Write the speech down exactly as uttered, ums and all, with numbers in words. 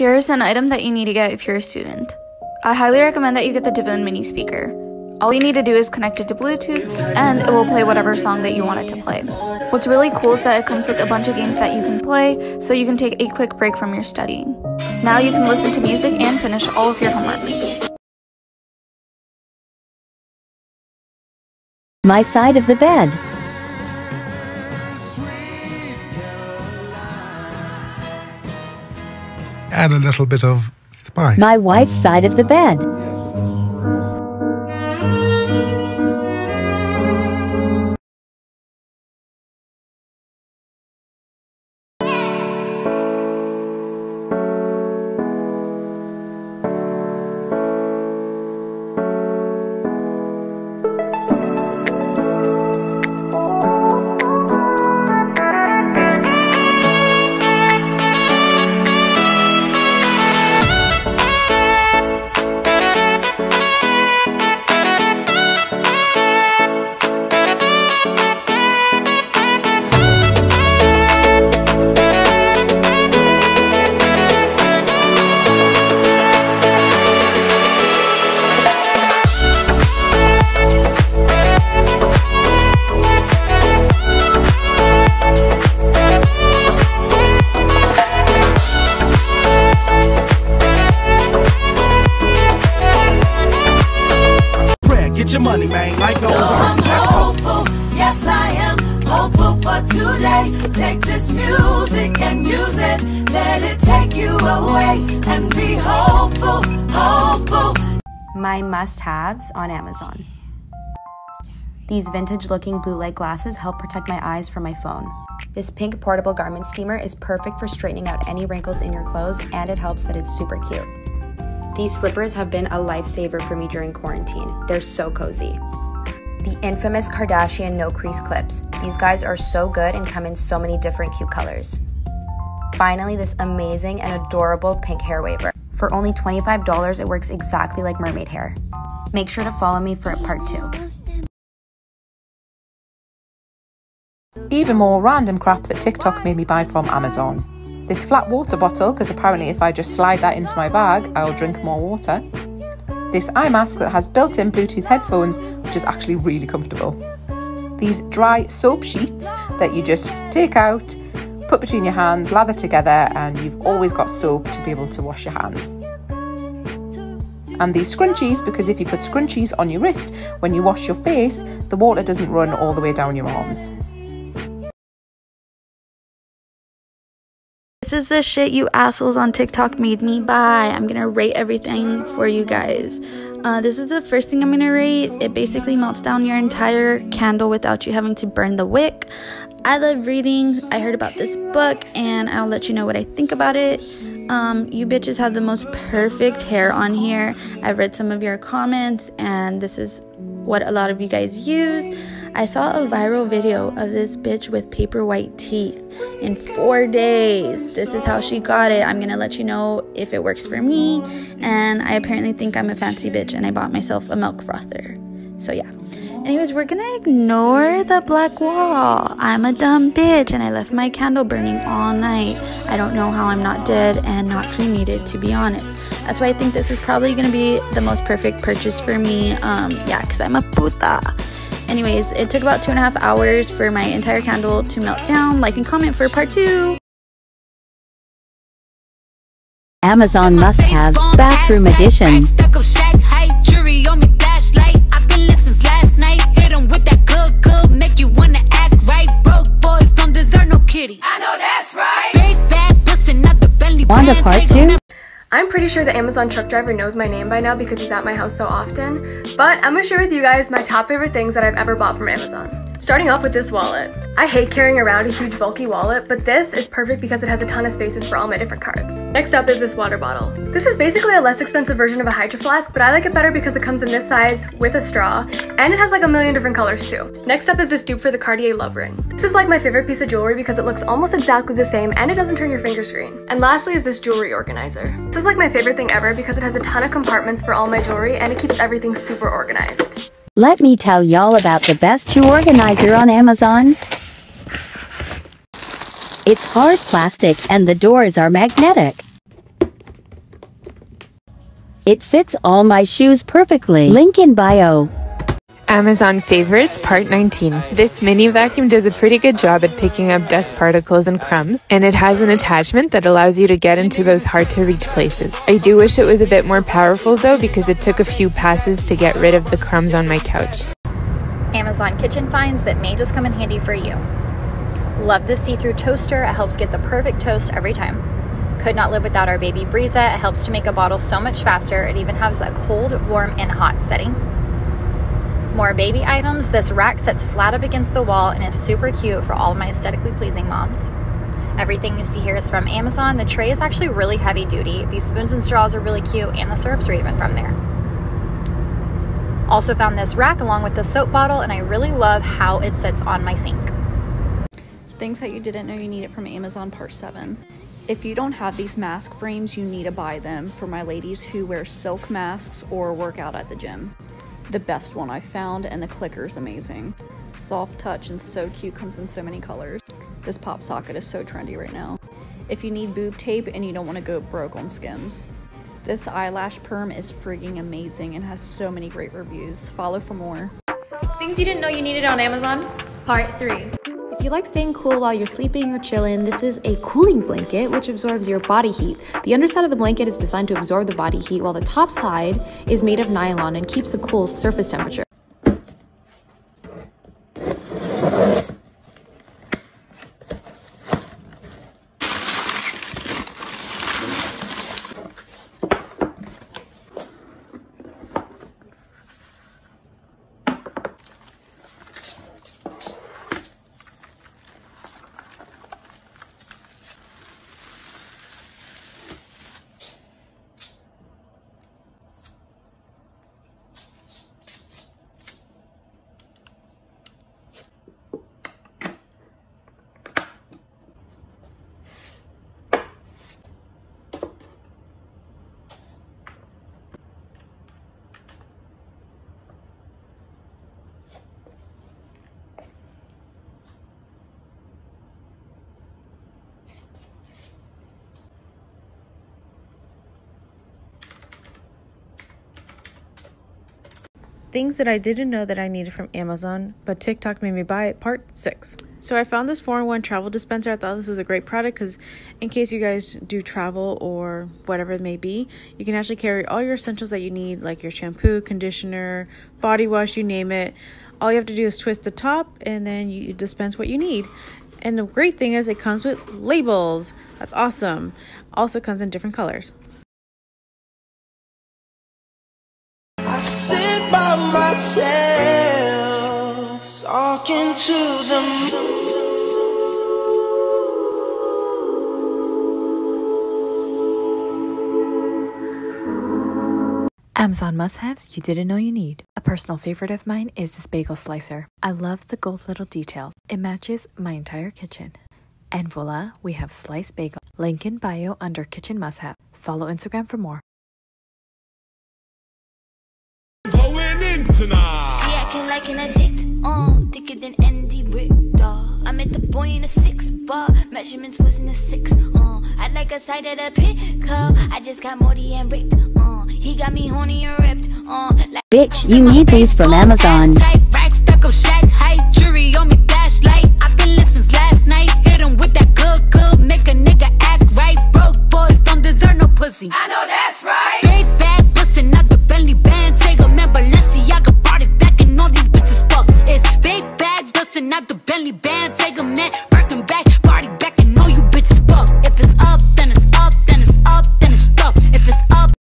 Here is an item that you need to get if you're a student. I highly recommend that you get the Divoom mini speaker. All you need to do is connect it to Bluetooth and it will play whatever song that you want it to play. What's really cool is that it comes with a bunch of games that you can play, so you can take a quick break from your studying. Now you can listen to music and finish all of your homework. My side of the bed. Add a little bit of spice. My wife's side of the bed. Get your money, man. Like those are. I'm hopeful. Yes, I am hopeful for today. Take this music and use it. Let it take you away and be hopeful, hopeful. My must-haves on Amazon. These vintage-looking blue light glasses help protect my eyes from my phone. This pink portable garment steamer is perfect for straightening out any wrinkles in your clothes, and it helps that it's super cute. These slippers have been a lifesaver for me during quarantine. They're so cozy. The infamous Kardashian no crease clips. These guys are so good and come in so many different cute colors. Finally, this amazing and adorable pink hair waver. For only twenty-five dollars, it works exactly like mermaid hair. Make sure to follow me for part two. Even more random crap that TikTok made me buy from Amazon. This flat water bottle, because apparently if I just slide that into my bag, I'll drink more water. This eye mask that has built-in Bluetooth headphones, which is actually really comfortable. These dry soap sheets that you just take out, put between your hands, lather together, and you've always got soap to be able to wash your hands. And these scrunchies, because if you put scrunchies on your wrist, when you wash your face, the water doesn't run all the way down your arms. This is the shit you assholes on TikTok made me buy. I'm gonna rate everything for you guys. Uh, this is the first thing I'm gonna rate. It basically melts down your entire candle without you having to burn the wick. I love reading. I heard about this book and I'll let you know what I think about it. Um, you bitches have the most perfect hair on here. I've read some of your comments and this is what a lot of you guys use. I saw a viral video of this bitch with paper white teeth in four days. This is how she got it. I'm gonna let you know if it works for me. And I apparently think I'm a fancy bitch and I bought myself a milk frother. So yeah. Anyways, we're gonna ignore the black wall. I'm a dumb bitch and I left my candle burning all night. I don't know how I'm not dead and not cremated, to be honest. That's why I think this is probably gonna be the most perfect purchase for me. Um, yeah, cause I'm a puta. Anyways, it took about two and a half hours for my entire candle to melt down. Like and comment for part two. Amazon must-haves, bathroom edition. Wanda part two. I'm pretty sure the Amazon truck driver knows my name by now because he's at my house so often, but I'm gonna share with you guys my top favorite things that I've ever bought from Amazon. Starting off with this wallet. I hate carrying around a huge bulky wallet, but this is perfect because it has a ton of spaces for all my different cards. Next up is this water bottle. This is basically a less expensive version of a Hydro Flask, but I like it better because it comes in this size with a straw, and it has like a million different colors too. Next up is this dupe for the Cartier love ring. This is like my favorite piece of jewelry because it looks almost exactly the same and it doesn't turn your finger screen. And lastly is this jewelry organizer. This is like my favorite thing ever because it has a ton of compartments for all my jewelry and it keeps everything super organized. Let me tell y'all about the best shoe organizer on Amazon. It's hard plastic and the doors are magnetic. It fits all my shoes perfectly. Link in bio. Amazon Favorites Part nineteen. This mini vacuum does a pretty good job at picking up dust particles and crumbs, and it has an attachment that allows you to get into those hard-to-reach places. I do wish it was a bit more powerful though, because it took a few passes to get rid of the crumbs on my couch. Amazon kitchen finds that may just come in handy for you. Love this see-through toaster. It helps get the perfect toast every time. Could not live without our baby Breeza. It helps to make a bottle so much faster. It even has a cold, warm, and hot setting. More baby items. This rack sits flat up against the wall and is super cute for all my aesthetically pleasing moms. Everything you see here is from Amazon. The tray is actually really heavy duty. These spoons and straws are really cute, and the syrups are even from there. Also found this rack along with the soap bottle, and I really love how it sits on my sink. Things that you didn't know you needed from Amazon Part seven. If you don't have these mask frames, you need to buy them for my ladies who wear silk masks or work out at the gym. The best one I found, and the clicker is amazing. Soft touch and so cute, comes in so many colors. This pop socket is so trendy right now. If you need boob tape and you don't want to go broke on Skims. This eyelash perm is frigging amazing and has so many great reviews. Follow for more. Things you didn't know you needed on Amazon, Part three. If you like staying cool while you're sleeping or chilling, this is a cooling blanket which absorbs your body heat. The underside of the blanket is designed to absorb the body heat, while the top side is made of nylon and keeps the cool surface temperature. Things that I didn't know that I needed from Amazon, but TikTok made me buy it, Part six. So I found this four in one travel dispenser. I thought this was a great product because in case you guys do travel or whatever it may be, you can actually carry all your essentials that you need, like your shampoo, conditioner, body wash, you name it. All you have to do is twist the top and then you dispense what you need. And the great thing is it comes with labels. That's awesome. Also comes in different colors. By myself, talking to the moon. Amazon must-haves you didn't know you need. A personal favorite of mine is this bagel slicer. I love the gold little details. It matches my entire kitchen. And voila, we have sliced bagel. Link in bio under kitchen must-have. Follow Instagram for more. Tonight. She acting like an addict, uh, thicker than Andy Richter. I met the boy in a six bar, measurements wasn't a six, uh. I'd like a side of the pickup. I just got Morty and ripped, uh. He got me horny and ripped, uh. Like bitch, you need these from Amazon. Type rack, stuck up shack, height, jury on me, flashlight. I've been listening since last night. Hit him with that good, good, make a nigga act right. Broke boys don't deserve no pussy. I know that's right. Big bag, bustin' out the Bentley band, take a member. Not the belly band, take a man.